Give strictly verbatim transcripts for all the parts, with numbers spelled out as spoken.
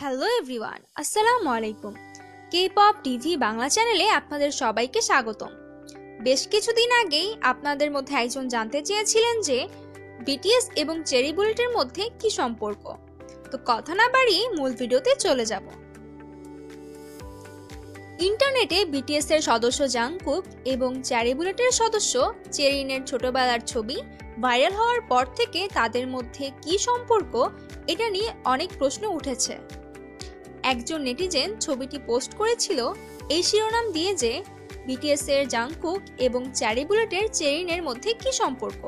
Hello everyone, আসসালামু আলাইকুম। K pop TV Bangla চ্যানেলে আপনাদের সবাইকে স্বাগতম। বেশ কিছুদিন আগেই আপনাদের মধ্যে একজন জানতে চেয়েছিলেন যে বিটিএস এবং চেরি বুলেটের মধ্যে কি সম্পর্ক। তো কথা না বাড়িয়ে মূল ভিডিওতে চলে যাব। ইন্টারনেটে বিটিএস এর সদস্য জাংকুক এবং চেরি বুলেটের সদস্য চেরিনের ছোটবেলার ছবি ভাইরাল হওয়ার পর থেকে তাদের মধ্যে কি সম্পর্ক এটা নিয়ে অনেক প্রশ্ন উঠেছে। একজন নেটিজেন ছবিটি পোস্ট করেছিল এই শিরোনাম দিয়ে যে বিটিএস এর জাংকুক এবং চেরি বুলেটের চেরিনের মধ্যে কি সম্পর্ক।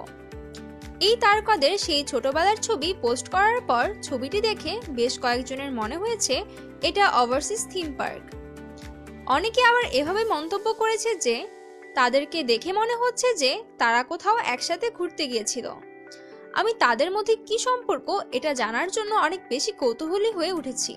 এই তারকাদের সেই ছোটবেলার ছবি পোস্ট করার পর ছবিটি দেখে বেশ কয়েকজনের মনে হয়েছে এটা ওভারসিজ থিম পার্ক। অনেকে আবার এভাবে মন্তব্য করেছে যে তাদেরকে দেখে মনে হচ্ছে যে তারা কোথাও একসাথে ঘুরতে গিয়েছিল। আমি তাদের মধ্যে কি সম্পর্ক এটা জানার জন্য অনেক বেশি কৌতূহলী হয়ে উঠেছি।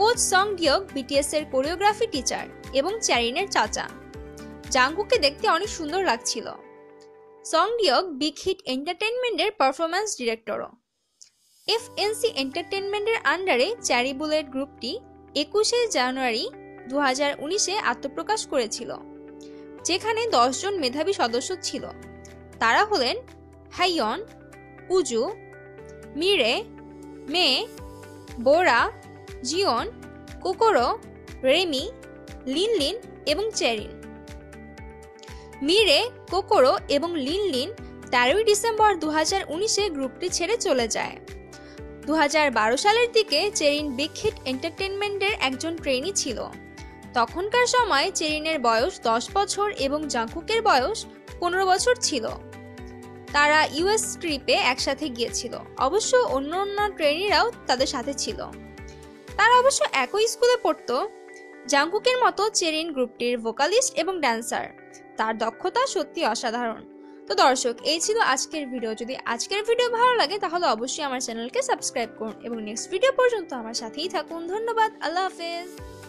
কোচ সংগিয়ক বিটিএস এর কোরিওগ্রাফি টিচার এবং চেরিনের চাচা। জাংকুককে দেখতে অনেক সুন্দর লাগছিল। সংগিয়ক বিগ হিট এন্টারটেইনমেন্টের পারফরম্যান্স ডিরেক্টরও। এফএনসি এন্টারটেইনমেন্টের আন্ডারে চেরি বুলেট গ্রুপটি একুশে জানুয়ারি দু হাজার উনিশে আত্মপ্রকাশ করেছিল, যেখানে দশজন মেধাবী সদস্য ছিল। তারা হলেন হাইয়ন, উজু, মিরে, মে, বোরা, জিয়ন, কোকোরো, রেমি, লিনলিন এবং চেরিন। মিরে, কোকোরো এবং লিনলিন তেরোই ডিসেম্বর দু হাজার উনিশে গ্রুপটি ছেড়ে চলে যায়। দু হাজার বারো সালের দিকে চেরিন বিগ হিট এন্টারটেনমেন্টের একজন ট্রেনি ছিল। তখনকার সময় চেরিনের বয়স দশ বছর এবং জাংকুকের বয়স পনেরো বছর ছিল। তারা ইউএস ট্রিপে একসাথে গিয়েছিল। অবশ্য অন্য অন্য ট্রেনিরাও তাদের সাথে ছিল। তারা অবশ্য একই স্কুলে পড়তো। জাংকুকের মতো চেরিন গ্রুপটির ভোকালিস্ট এবং ড্যান্সার। তার দক্ষতা সত্যি অসাধারণ। তো দর্শক, এই ছিল আজকের ভিডিও। যদি আজকের ভিডিও ভালো লাগে তাহলে অবশ্যই আমার চ্যানেলকে সাবস্ক্রাইব করুন এবং নেক্সট ভিডিও পর্যন্ত আমার সাথেই থাকুন। ধন্যবাদ, আল্লাহ হাফেজ।